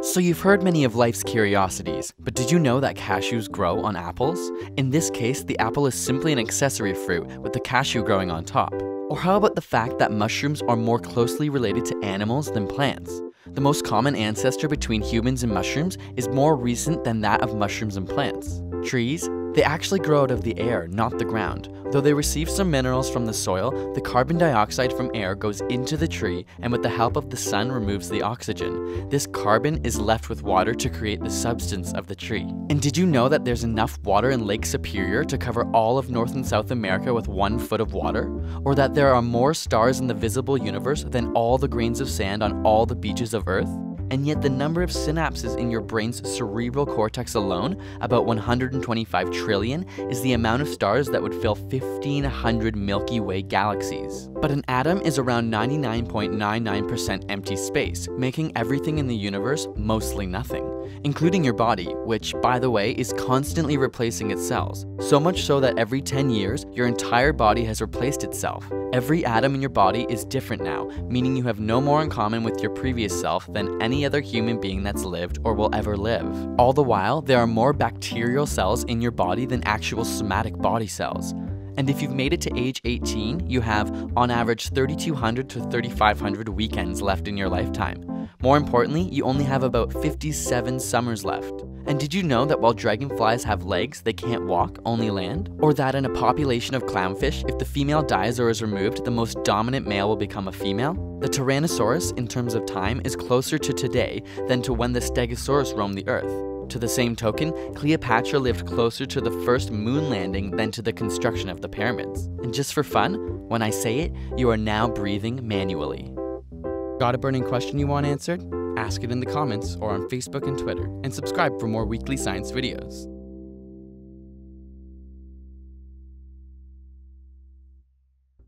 So you've heard many of life's curiosities, but did you know that cashews grow on apples? In this case, the apple is simply an accessory fruit, with the cashew growing on top. Or how about the fact that mushrooms are more closely related to animals than plants? The most common ancestor between humans and mushrooms is more recent than that of mushrooms and plants. Trees, they actually grow out of the air, not the ground. Though they receive some minerals from the soil, the carbon dioxide from air goes into the tree and with the help of the sun removes the oxygen. This carbon is left with water to create the substance of the tree. And did you know that there's enough water in Lake Superior to cover all of North and South America with 1 foot of water? Or that there are more stars in the visible universe than all the grains of sand on all the beaches of Earth? And yet the number of synapses in your brain's cerebral cortex alone, about 125 trillion, is the amount of stars that would fill 1,500 Milky Way galaxies. But an atom is around 99.99% empty space, making everything in the universe mostly nothing, including your body, which, by the way, is constantly replacing its cells, so much so that every 10 years, your entire body has replaced itself. Every atom in your body is different now, meaning you have no more in common with your previous self than any other human being that's lived or will ever live. All the while, there are more bacterial cells in your body than actual somatic body cells. And if you've made it to age 18, you have, on average, 3,200 to 3,500 weekends left in your lifetime. More importantly, you only have about 57 summers left. And did you know that while dragonflies have legs, they can't walk, only land? Or that in a population of clownfish, if the female dies or is removed, the most dominant male will become a female? The Tyrannosaurus, in terms of time, is closer to today than to when the Stegosaurus roamed the Earth. To the same token, Cleopatra lived closer to the first moon landing than to the construction of the pyramids. And just for fun, when I say it, you are now breathing manually. Got a burning question you want answered? Ask it in the comments or on Facebook and Twitter, and subscribe for more weekly science videos.